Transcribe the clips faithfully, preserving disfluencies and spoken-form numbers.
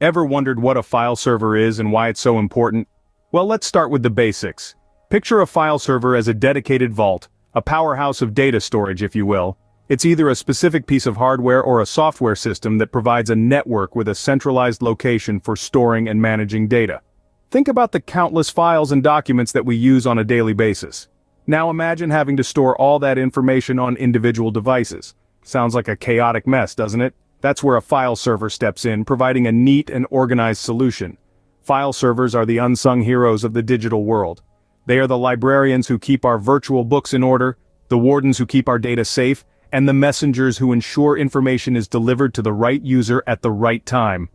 Ever wondered what a file server is and why it's so important? Well, let's start with the basics. Picture a file server as a dedicated vault, a powerhouse of data storage, if you will. It's either a specific piece of hardware or a software system that provides a network with a centralized location for storing and managing data. Think about the countless files and documents that we use on a daily basis. Now imagine having to store all that information on individual devices. Sounds like a chaotic mess, doesn't it? That's where a file server steps in, providing a neat and organized solution. File servers are the unsung heroes of the digital world. They are the librarians who keep our virtual books in order, the wardens who keep our data safe, and the messengers who ensure information is delivered to the right user at the right time.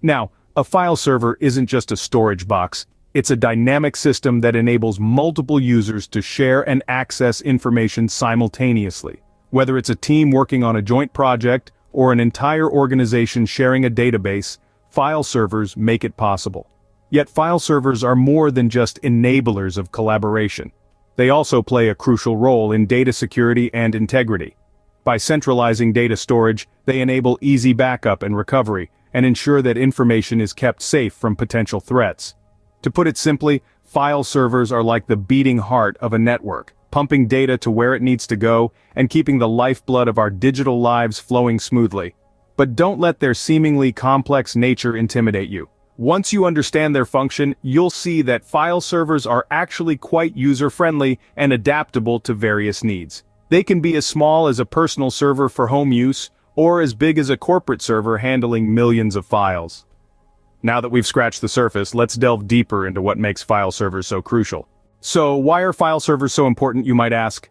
Now, a file server isn't just a storage box. It's a dynamic system that enables multiple users to share and access information simultaneously. Whether it's a team working on a joint project, or an entire organization sharing a database, file servers make it possible. Yet file servers are more than just enablers of collaboration. They also play a crucial role in data security and integrity. By centralizing data storage, they enable easy backup and recovery, and ensure that information is kept safe from potential threats. To put it simply, file servers are like the beating heart of a network, pumping data to where it needs to go, and keeping the lifeblood of our digital lives flowing smoothly. But don't let their seemingly complex nature intimidate you. Once you understand their function, you'll see that file servers are actually quite user-friendly and adaptable to various needs. They can be as small as a personal server for home use, or as big as a corporate server handling millions of files. Now that we've scratched the surface, let's delve deeper into what makes file servers so crucial. So, why are file servers so important, you might ask?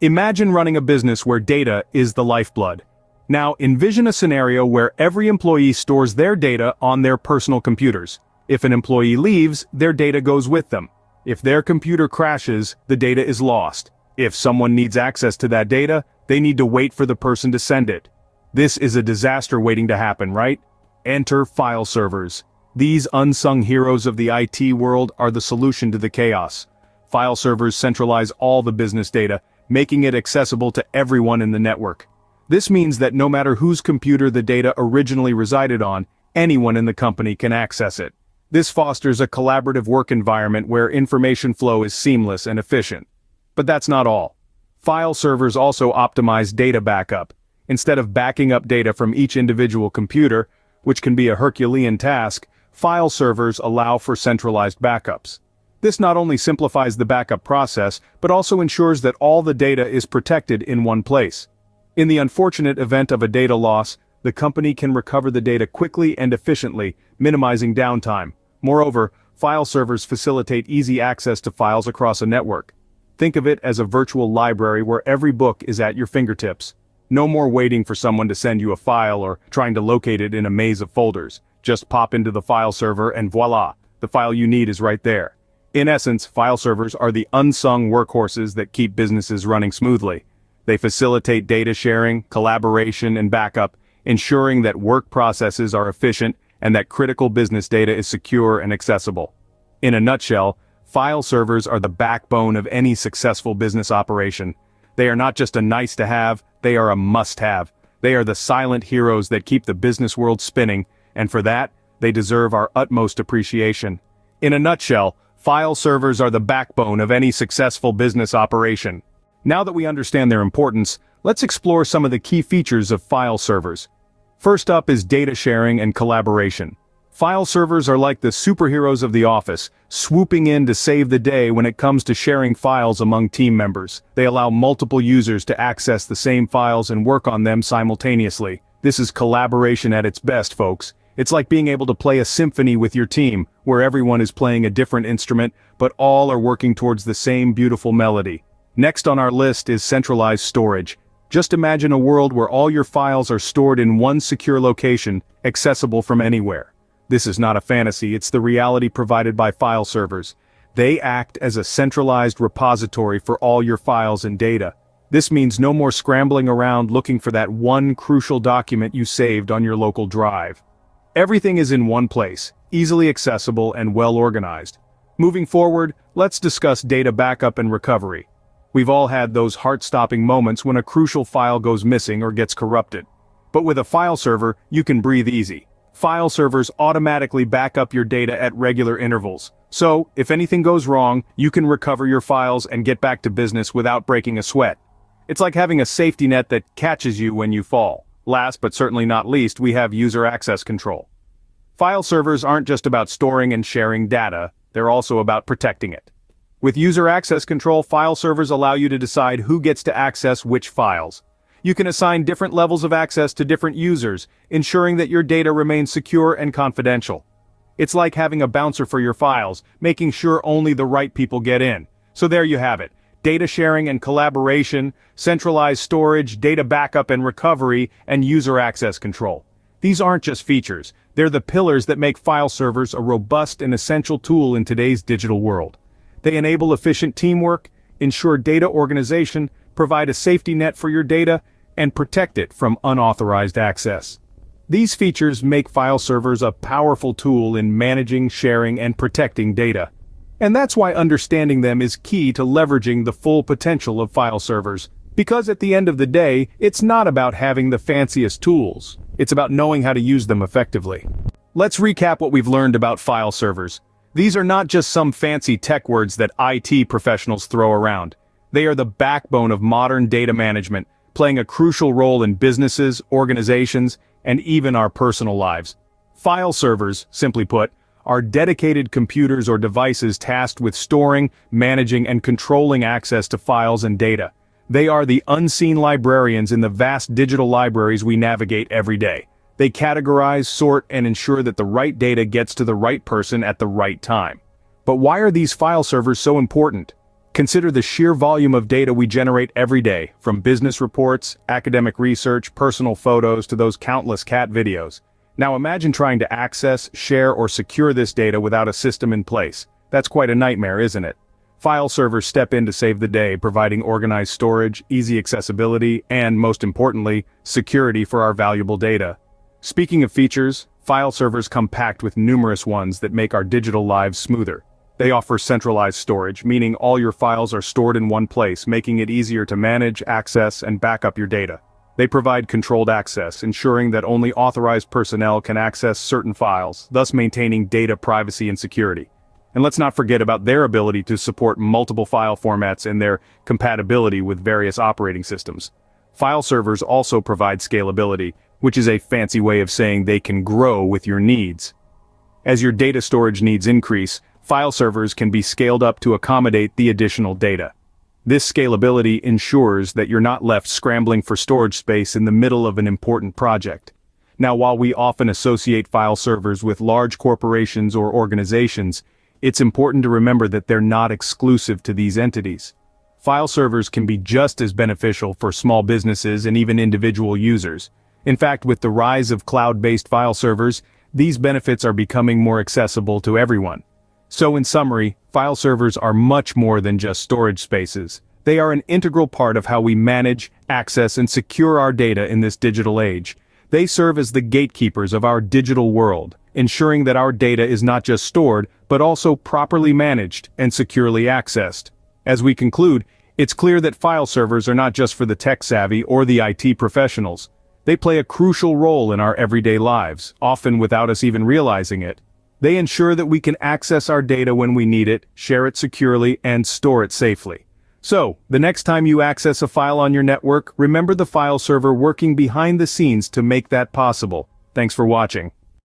Imagine running a business where data is the lifeblood. Now, envision a scenario where every employee stores their data on their personal computers. If an employee leaves, their data goes with them. If their computer crashes, the data is lost. If someone needs access to that data, they need to wait for the person to send it. This is a disaster waiting to happen, right? Enter file servers. These unsung heroes of the I T world are the solution to the chaos. File servers centralize all the business data, making it accessible to everyone in the network. This means that no matter whose computer the data originally resided on, anyone in the company can access it. This fosters a collaborative work environment where information flow is seamless and efficient. But that's not all. File servers also optimize data backup. Instead of backing up data from each individual computer, which can be a Herculean task, file servers allow for centralized backups. This not only simplifies the backup process, but also ensures that all the data is protected in one place. In the unfortunate event of a data loss, the company can recover the data quickly and efficiently, minimizing downtime. Moreover, file servers facilitate easy access to files across a network. Think of it as a virtual library where every book is at your fingertips. No more waiting for someone to send you a file or trying to locate it in a maze of folders. Just pop into the file server and voila, the file you need is right there. In essence, file servers are the unsung workhorses that keep businesses running smoothly. They facilitate data sharing, collaboration, and backup, ensuring that work processes are efficient and that critical business data is secure and accessible. In a nutshell, file servers are the backbone of any successful business operation. They are not just a nice-to-have, they are a must-have. They are the silent heroes that keep the business world spinning, and for that, they deserve our utmost appreciation. In a nutshell, file servers are the backbone of any successful business operation. Now that we understand their importance, let's explore some of the key features of file servers. First up is data sharing and collaboration. File servers are like the superheroes of the office, swooping in to save the day when it comes to sharing files among team members. They allow multiple users to access the same files and work on them simultaneously. This is collaboration at its best, folks. It's like being able to play a symphony with your team, where everyone is playing a different instrument, but all are working towards the same beautiful melody. Next on our list is centralized storage. Just imagine a world where all your files are stored in one secure location, accessible from anywhere. This is not a fantasy, it's the reality provided by file servers. They act as a centralized repository for all your files and data. This means no more scrambling around looking for that one crucial document you saved on your local drive. Everything is in one place, easily accessible and well organized. Moving forward, let's discuss data backup and recovery. We've all had those heart-stopping moments when a crucial file goes missing or gets corrupted. But with a file server, you can breathe easy. file servers automatically back up your data at regular intervals. So, if anything goes wrong, you can recover your files and get back to business without breaking a sweat. It's like having a safety net that catches you when you fall. Last but certainly not least, we have user access control. File servers aren't just about storing and sharing data, they're also about protecting it. With user access control, file servers allow you to decide who gets to access which files. You can assign different levels of access to different users, ensuring that your data remains secure and confidential. It's like having a bouncer for your files, making sure only the right people get in. So there you have it. Data sharing and collaboration, centralized storage, data backup and recovery, and user access control. These aren't just features, they're the pillars that make file servers a robust and essential tool in today's digital world. They enable efficient teamwork, ensure data organization, provide a safety net for your data, and protect it from unauthorized access. These features make file servers a powerful tool in managing, sharing, and protecting data. And that's why understanding them is key to leveraging the full potential of file servers. Because at the end of the day, it's not about having the fanciest tools. It's about knowing how to use them effectively. Let's recap what we've learned about file servers. These are not just some fancy tech words that I T professionals throw around. They are the backbone of modern data management, playing a crucial role in businesses, organizations, and even our personal lives. File servers, simply put, are dedicated computers or devices tasked with storing, managing, and controlling access to files and data. They are the unseen librarians in the vast digital libraries we navigate every day. They categorize, sort, and ensure that the right data gets to the right person at the right time. But why are these file servers so important? Consider the sheer volume of data we generate every day, from business reports, academic research, personal photos, to those countless cat videos. Now imagine trying to access, share, or secure this data without a system in place. That's quite a nightmare, isn't it? File servers step in to save the day, providing organized storage, easy accessibility, and, most importantly, security for our valuable data. Speaking of features, file servers come packed with numerous ones that make our digital lives smoother. They offer centralized storage, meaning all your files are stored in one place, making it easier to manage, access, and back up your data. They provide controlled access, ensuring that only authorized personnel can access certain files, thus maintaining data privacy and security. And let's not forget about their ability to support multiple file formats and their compatibility with various operating systems. File servers also provide scalability, which is a fancy way of saying they can grow with your needs. As your data storage needs increase, file servers can be scaled up to accommodate the additional data. This scalability ensures that you're not left scrambling for storage space in the middle of an important project. Now, while we often associate file servers with large corporations or organizations, it's important to remember that they're not exclusive to these entities. File servers can be just as beneficial for small businesses and even individual users. In fact, with the rise of cloud-based file servers, these benefits are becoming more accessible to everyone. So in summary, file servers are much more than just storage spaces. They are an integral part of how we manage, access, and secure our data in this digital age. They serve as the gatekeepers of our digital world, ensuring that our data is not just stored, but also properly managed and securely accessed. As we conclude, it's clear that file servers are not just for the tech-savvy or the I T professionals. They play a crucial role in our everyday lives, often without us even realizing it. They ensure that we can access our data when we need it, share it securely, and store it safely. So, the next time you access a file on your network, remember the file server working behind the scenes to make that possible. Thanks for watching.